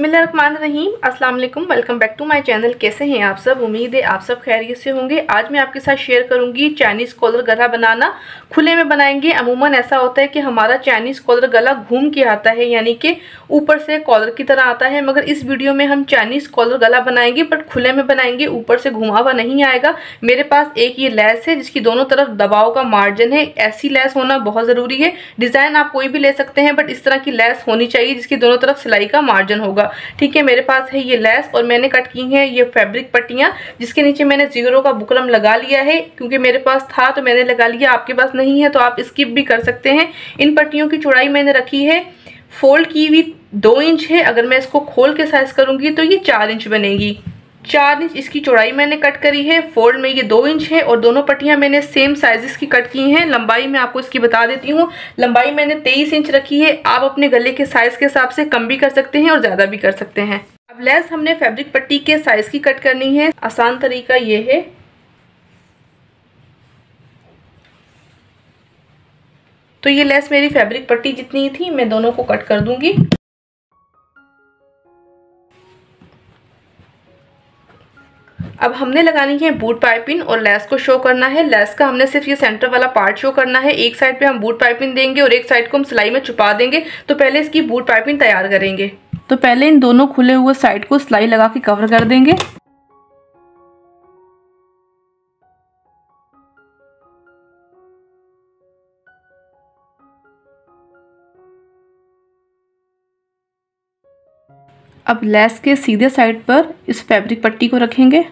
बिस्मिल्लाहिर्रहमानिर्रहीम, अस्सलाम वालेकुम, welcome back to my channel. कैसे हैं आप सब? उम्मीद है आप सब खैरियत से होंगे। आज मैं आपके साथ शेयर करूंगी चाइनीज़ कॉलर गला बनाना। खुले में बनाएंगे। अमूमन ऐसा होता है कि हमारा चाइनीज़ कॉलर गला घूम के आता है, यानी कि ऊपर से कॉलर की तरह आता है, मगर इस वीडियो में हम चाइनीज़ कॉलर गला बनाएंगे बट खुले में बनाएंगे, ऊपर से घुमा हुआ नहीं आएगा। मेरे पास एक ये लैस है जिसकी दोनों तरफ दबाव का मार्जिन है। ऐसी लैस होना बहुत ज़रूरी है। डिज़ाइन आप कोई भी ले सकते हैं बट इस तरह की लैस होनी चाहिए जिसकी दोनों तरफ सिलाई का मार्जिन होगा। ठीक है, मेरे पास है ये लैस और मैंने कट की है ये फैब्रिक पट्टियां, जिसके नीचे मैंने जीरो का बुकरम लगा लिया है, क्योंकि मेरे पास था तो मैंने लगा लिया। आपके पास नहीं है तो आप स्किप भी कर सकते हैं। इन पट्टियों की चौड़ाई मैंने रखी है, फोल्ड की हुई 2 इंच है। अगर मैं इसको खोल के साइज करूंगी तो ये 4 इंच बनेगी। 4 इंच इसकी चौड़ाई मैंने कट करी है, फोल्ड में ये 2 इंच है और दोनों पट्टियां मैंने सेम साइजेस की कट की हैं। लंबाई मैं आपको इसकी बता देती हूँ। लंबाई मैंने 23 इंच रखी है। आप अपने गले के साइज के हिसाब से कम भी कर सकते हैं और ज़्यादा भी कर सकते हैं। अब लेस हमने फैब्रिक पट्टी के साइज की कट करनी है। आसान तरीका ये है। तो ये लेस मेरी फैब्रिक पट्टी जितनी थी मैं दोनों को कट कर दूंगी। अब हमने लगानी है बूट पाइपिन और लेस को शो करना है। लेस का हमने सिर्फ ये सेंटर वाला पार्ट शो करना है। एक साइड पे हम बूट पाइपिन देंगे और एक साइड को हम सिलाई में छुपा देंगे। तो पहले इसकी बूट पाइपिन तैयार करेंगे। तो पहले इन दोनों खुले हुए साइड को सिलाई लगा के कवर कर देंगे। अब लेस के सीधे साइड पर इस फैब्रिक पट्टी को रखेंगे।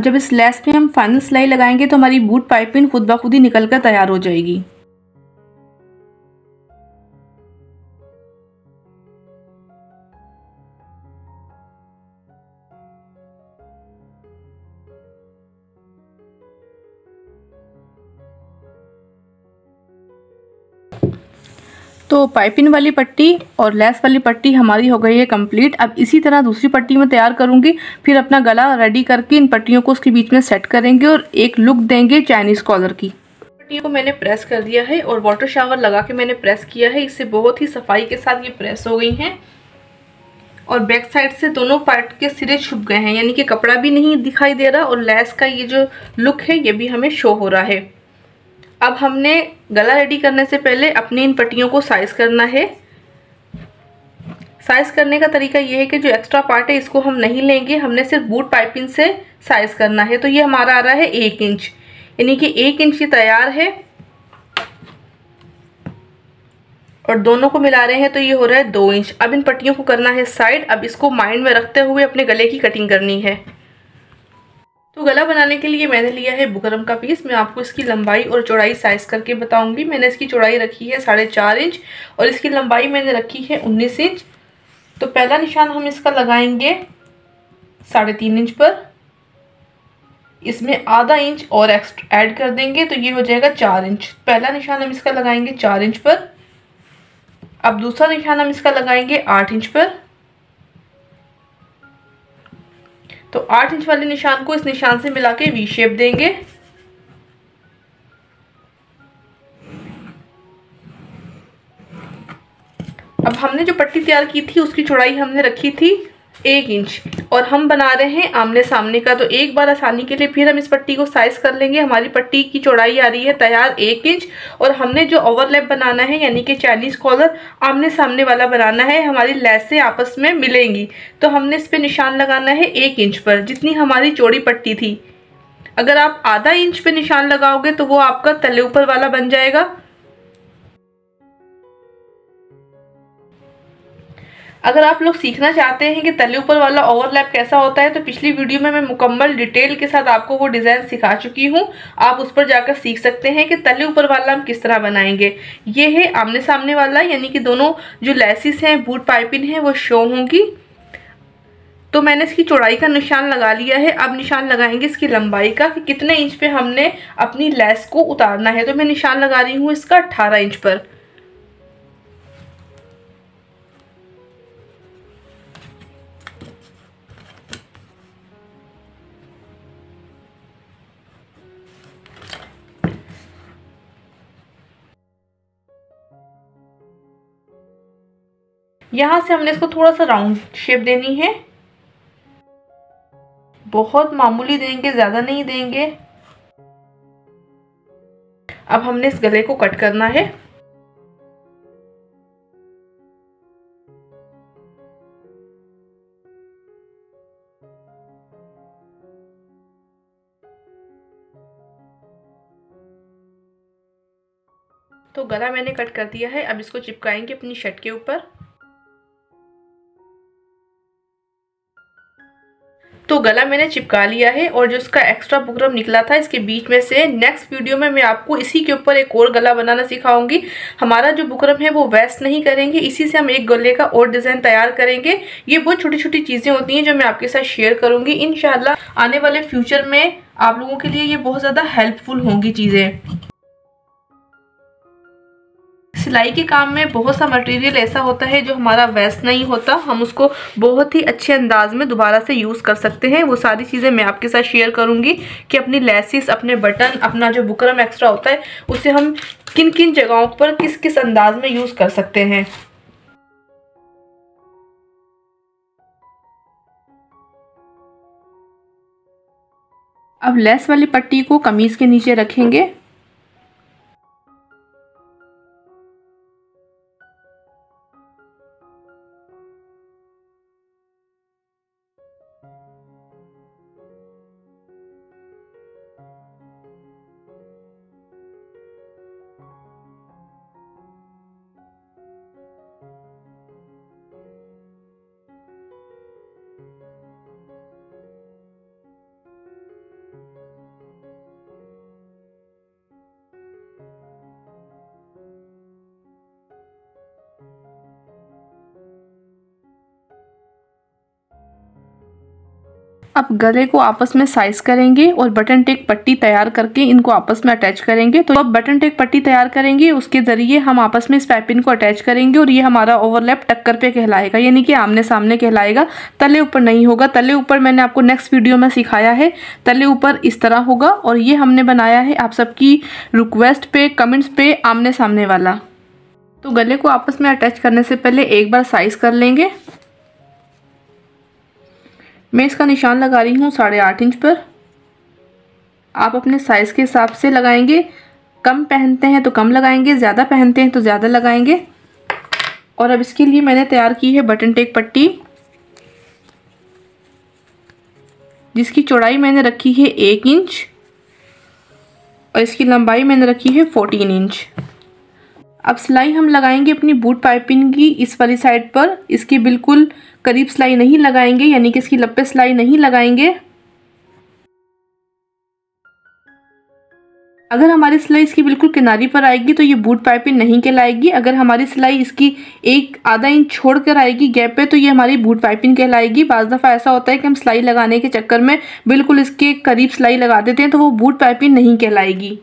जब इस लेस पे हम फाइनल सिलाई लगाएंगे तो हमारी बूट पाइपिंग खुद ब खुद ही निकल कर तैयार हो जाएगी। तो पाइपिंग वाली पट्टी और लेस वाली पट्टी हमारी हो गई है कंप्लीट। अब इसी तरह दूसरी पट्टी में तैयार करूंगी, फिर अपना गला रेडी करके इन पट्टियों को उसके बीच में सेट करेंगे और एक लुक देंगे चाइनीज़ कॉलर की। पट्टियों को मैंने प्रेस कर दिया है और वाटर शावर लगा के मैंने प्रेस किया है। इससे बहुत ही सफाई के साथ ये प्रेस हो गई हैं और बैक साइड से दोनों पार्ट के सिरे छुप गए हैं, यानी कि कपड़ा भी नहीं दिखाई दे रहा और लेस का ये जो लुक है ये भी हमें शो हो रहा है। अब हमने गला रेडी करने से पहले अपनी इन पट्टियों को साइज़ करना है। साइज़ करने का तरीका ये है कि जो एक्स्ट्रा पार्ट है इसको हम नहीं लेंगे, हमने सिर्फ बूट पाइपिंग से साइज़ करना है। तो ये हमारा आ रहा है 1 इंच, यानी कि 1 इंच ये तैयार है। और दोनों को मिला रहे हैं तो ये हो रहा है 2 इंच। अब इन पट्टियों को करना है साइड। अब इसको माइंड में रखते हुए अपने गले की कटिंग करनी है। तो गला बनाने के लिए मैंने लिया है बुकरम का पीस। मैं आपको इसकी लंबाई और चौड़ाई साइज करके बताऊंगी। मैंने इसकी चौड़ाई रखी है 4.5 इंच और इसकी लंबाई मैंने रखी है 19 इंच। तो पहला निशान हम इसका लगाएंगे 3.5 इंच पर। इसमें आधा इंच और एक्स्ट्रा ऐड कर देंगे तो ये हो जाएगा 4 इंच। पहला निशान हम इसका लगाएंगे 4 इंच पर। अब दूसरा निशान हम इसका लगाएंगे 8 इंच पर। तो 8 इंच वाले निशान को इस निशान से मिला के वी शेप देंगे। अब हमने जो पट्टी तैयार की थी उसकी चौड़ाई हमने रखी थी 1 इंच और हम बना रहे हैं आमने सामने का। तो एक बार आसानी के लिए फिर हम इस पट्टी को साइज कर लेंगे। हमारी पट्टी की चौड़ाई आ रही है तैयार 1 इंच और हमने जो ओवरलैप बनाना है, यानी कि चाइनीज़ कॉलर आमने सामने वाला बनाना है। हमारी लेसें आपस में मिलेंगी तो हमने इस पे निशान लगाना है 1 इंच पर, जितनी हमारी चौड़ी पट्टी थी। अगर आप आधा इंच पर निशान लगाओगे तो वो आपका तले ऊपर वाला बन जाएगा। अगर आप लोग सीखना चाहते हैं कि तले ऊपर वाला ओवरलैप कैसा होता है तो पिछली वीडियो में मैं मुकम्मल डिटेल के साथ आपको वो डिज़ाइन सिखा चुकी हूँ। आप उस पर जाकर सीख सकते हैं कि तले ऊपर वाला हम किस तरह बनाएंगे। ये है आमने सामने वाला, यानी कि दोनों जो लेसिस हैं बूट पाइपिंग है वो शो होंगी। तो मैंने इसकी चौड़ाई का निशान लगा लिया है। अब निशान लगाएंगे इसकी लंबाई का कि कितने इंच पे हमने अपनी लेस को उतारना है। तो मैं निशान लगा रही हूँ इसका 18 इंच पर। यहाँ से हमने इसको थोड़ा सा राउंड शेप देनी है, बहुत मामूली देंगे, ज़्यादा नहीं देंगे। अब हमने इस गले को कट करना है। तो गला मैंने कट कर दिया है। अब इसको चिपकाएंगे अपनी शर्ट के ऊपर। तो गला मैंने चिपका लिया है और जो इसका एक्स्ट्रा बुकरम निकला था इसके बीच में से, नेक्स्ट वीडियो में मैं आपको इसी के ऊपर एक और गला बनाना सिखाऊंगी। हमारा जो बुकरम है वो वेस्ट नहीं करेंगे, इसी से हम एक गले का और डिज़ाइन तैयार करेंगे। ये बहुत छोटी छोटी चीज़ें होती हैं जो मैं आपके साथ शेयर करूँगी। इंशाल्लाह आने वाले फ्यूचर में आप लोगों के लिए ये बहुत ज़्यादा हेल्पफुल होंगी चीज़ें। सिलाई के काम में बहुत सा मटेरियल ऐसा होता है जो हमारा वेस्ट नहीं होता, हम उसको बहुत ही अच्छे अंदाज में दोबारा से यूज़ कर सकते हैं। वो सारी चीज़ें मैं आपके साथ शेयर करूंगी कि अपनी लेसिस, अपने बटन, अपना जो बुकरम एक्स्ट्रा होता है उसे हम किन किन जगहों पर किस किस अंदाज में यूज़ कर सकते हैं। अब लेस वाली पट्टी को कमीज़ के नीचे रखेंगे। अब गले को आपस में साइज करेंगे और बटन टेक पट्टी तैयार करके इनको आपस में अटैच करेंगे। तो अब बटन टेक पट्टी तैयार करेंगे, उसके ज़रिए हम आपस में इस पैपिन को अटैच करेंगे और ये हमारा ओवरलैप टक्कर पे कहलाएगा, यानी कि आमने सामने कहलाएगा, तले ऊपर नहीं होगा। तले ऊपर मैंने आपको नेक्स्ट वीडियो में सिखाया है, तले ऊपर इस तरह होगा। और ये हमने बनाया है आप सबकी रिक्वेस्ट पे, कमेंट्स पे, आमने सामने वाला। तो गले को आपस में अटैच करने से पहले एक बार साइज कर लेंगे। मैं इसका निशान लगा रही हूँ 8.5 इंच पर। आप अपने साइज़ के हिसाब से लगाएंगे, कम पहनते हैं तो कम लगाएंगे, ज़्यादा पहनते हैं तो ज़्यादा लगाएंगे। और अब इसके लिए मैंने तैयार की है बटन टेक पट्टी, जिसकी चौड़ाई मैंने रखी है 1 इंच और इसकी लंबाई मैंने रखी है 14 इंच। अब सिलाई हम लगाएंगे अपनी बूट पाइपिंग की इस वाली साइड पर, इसके बिल्कुल करीब सिलाई नहीं लगाएंगे, यानी कि इसकी लब पे सिलाई नहीं लगाएंगे। अगर हमारी सिलाई इसकी बिल्कुल किनारी पर आएगी तो ये बूट पाइपिंग नहीं कहलाएगी। अगर हमारी सिलाई इसकी एक आधा इंच छोड़ कर आएगी गैप पे तो ये हमारी बूट पाइपिंग कहलाएगी। बाज़ दफ़ा ऐसा होता है कि हम सिलाई लगाने के चक्कर में बिल्कुल इसके करीब सिलाई लगा देते हैं, तो वो बूट पाइपिंग नहीं कहलाएगी।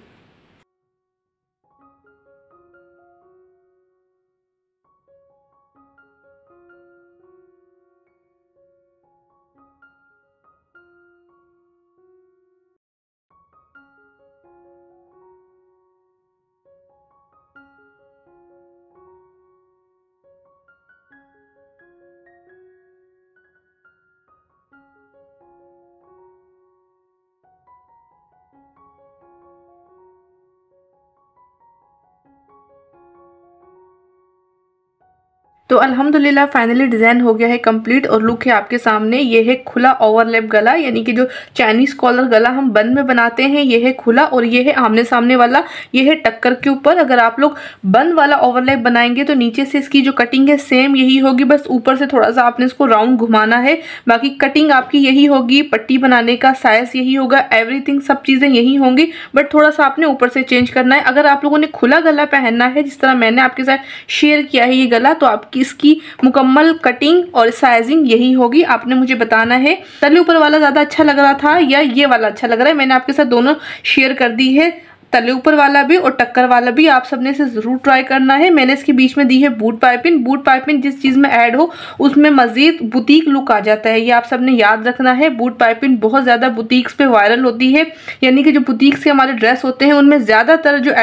तो अल्हम्दुलिल्लाह फाइनली डिज़ाइन हो गया है कंप्लीट और लुक है आपके सामने। ये है खुला ओवरलैप गला, यानी कि जो चाइनीज़ कॉलर गला हम बंद में बनाते हैं ये है खुला, और ये है आमने सामने वाला, ये है टक्कर के ऊपर। अगर आप लोग बंद वाला ओवरलैप बनाएंगे तो नीचे से इसकी जो कटिंग है सेम यही होगी, बस ऊपर से थोड़ा सा आपने इसको राउंड घुमाना है, बाकी कटिंग आपकी यही होगी, पट्टी बनाने का साइज़ यही होगा, एवरीथिंग सब चीज़ें यही होंगी, बट थोड़ा सा आपने ऊपर से चेंज करना है। अगर आप लोगों ने खुला गला पहनना है जिस तरह मैंने आपके साथ शेयर किया है ये गला, तो आपकी इसकी मुकम्मल कटिंग और साइजिंग यही होगी। आपने मुझे बताना है तले ऊपर वाला ज़्यादा अच्छा लग रहा था या ये वाला अच्छा लग रहा है। मैंने आपके साथ दोनों शेयर कर दी है, तले ऊपर वाला भी और टक्कर वाला भी। आप सबने इसे ज़रूर ट्राई करना है। मैंने इसके बीच में दी है बूट पाइपिंग। बूट पाइपिंग जिस चीज़ में ऐड हो उसमें मज़ीद बुटीक लुक आ जाता है, ये आप सबने याद रखना है। बूट पाइपिंग बहुत ज़्यादा बुटीक्स पे वायरल होती है, यानी कि जो बुटीक्स के हमारे ड्रेस होते हैं उनमें ज़्यादातर जो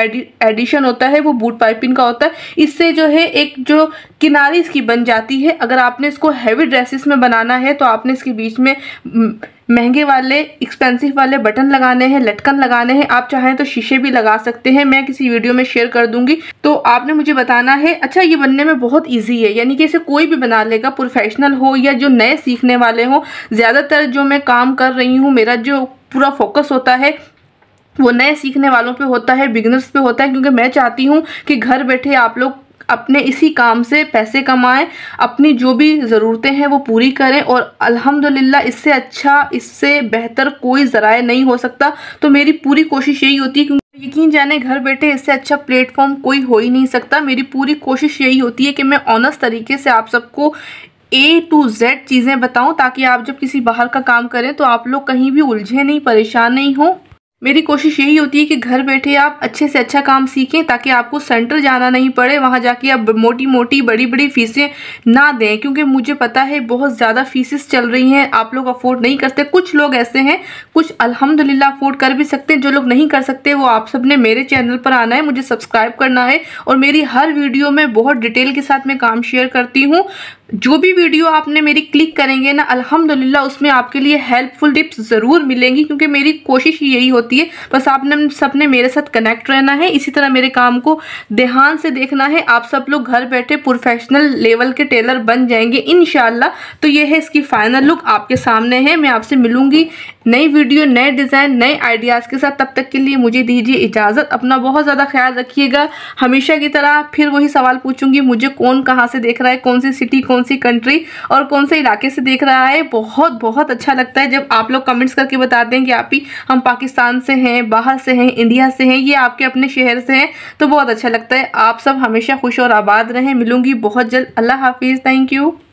एडिशन होता है वो बूट पाइपिंग का होता है। इससे जो है एक जो किनारी इसकी बन जाती है। अगर आपने इसको हैवी ड्रेसेस में बनाना है तो आपने इसके बीच में महंगे वाले एक्सपेंसिव वाले बटन लगाने हैं, लटकन लगाने हैं। आप चाहें तो शीशे भी लगा सकते हैं, मैं किसी वीडियो में शेयर कर दूंगी, तो आपने मुझे बताना है। अच्छा, ये बनने में बहुत इजी है, यानी कि इसे कोई भी बना लेगा, प्रोफेशनल हो या जो नए सीखने वाले हों। ज़्यादातर जो मैं काम कर रही हूँ, मेरा जो पूरा फोकस होता है वो नए सीखने वालों पर होता है, बिगिनर्स पर होता है, क्योंकि मैं चाहती हूँ कि घर बैठे आप लोग अपने इसी काम से पैसे कमाएं, अपनी जो भी ज़रूरतें हैं वो पूरी करें। और अल्हम्दुलिल्लाह इससे अच्छा, इससे बेहतर कोई ज़राया नहीं हो सकता। तो मेरी पूरी कोशिश यही होती है, क्योंकि यकीन जाने घर बैठे इससे अच्छा प्लेटफॉर्म कोई हो ही नहीं सकता। मेरी पूरी कोशिश यही होती है कि मैं ऑनेस्ट तरीके से आप सबको A to Z चीज़ें बताऊँ, ताकि आप जब किसी बाहर का काम करें तो आप लोग कहीं भी उलझे नहीं, परेशान नहीं हों। मेरी कोशिश यही होती है कि घर बैठे आप अच्छे से अच्छा काम सीखें, ताकि आपको सेंटर जाना नहीं पड़े, वहाँ जाके आप मोटी मोटी बड़ी बड़ी फ़ीसें ना दें, क्योंकि मुझे पता है बहुत ज़्यादा फ़ीसेस चल रही हैं, आप लोग अफोर्ड नहीं करते। कुछ लोग ऐसे हैं, कुछ अल्हम्दुलिल्लाह अफोर्ड कर भी सकते हैं। जो लोग नहीं कर सकते वो आप सब ने मेरे चैनल पर आना है, मुझे सब्सक्राइब करना है, और मेरी हर वीडियो में बहुत डिटेल के साथ मैं काम शेयर करती हूँ। जो भी वीडियो आपने मेरी क्लिक करेंगे ना, अल्हम्दुलिल्लाह उसमें आपके लिए हेल्पफुल टिप्स ज़रूर मिलेंगी, क्योंकि मेरी कोशिश यही होती है। बस आपने सबने मेरे साथ कनेक्ट रहना है, इसी तरह मेरे काम को ध्यान से देखना है। आप सब लोग घर बैठे प्रोफेशनल लेवल के टेलर बन जाएंगे इंशाल्लाह। तो ये है इसकी फ़ाइनल लुक आपके सामने है। मैं आपसे मिलूँगी नई वीडियो, नए डिज़ाइन, नए आइडियाज़ के साथ। तब तक के लिए मुझे दीजिए इजाज़त, अपना बहुत ज़्यादा ख्याल रखिएगा। हमेशा की तरह फिर वही सवाल पूछूँगी, मुझे कौन कहाँ से देख रहा है, कौन सी सिटी, कौन सी कंट्री और कौन से इलाके से देख रहा है। बहुत बहुत अच्छा लगता है जब आप लोग कमेंट्स करके बताते हैं कि आप ही हम पाकिस्तान से हैं, बाहर से हैं, इंडिया से हैं, ये आपके अपने शहर से हैं, तो बहुत अच्छा लगता है। आप सब हमेशा खुश और आबाद रहें। मिलूंगी बहुत जल्द। अल्लाह हाफिज़। Thank you.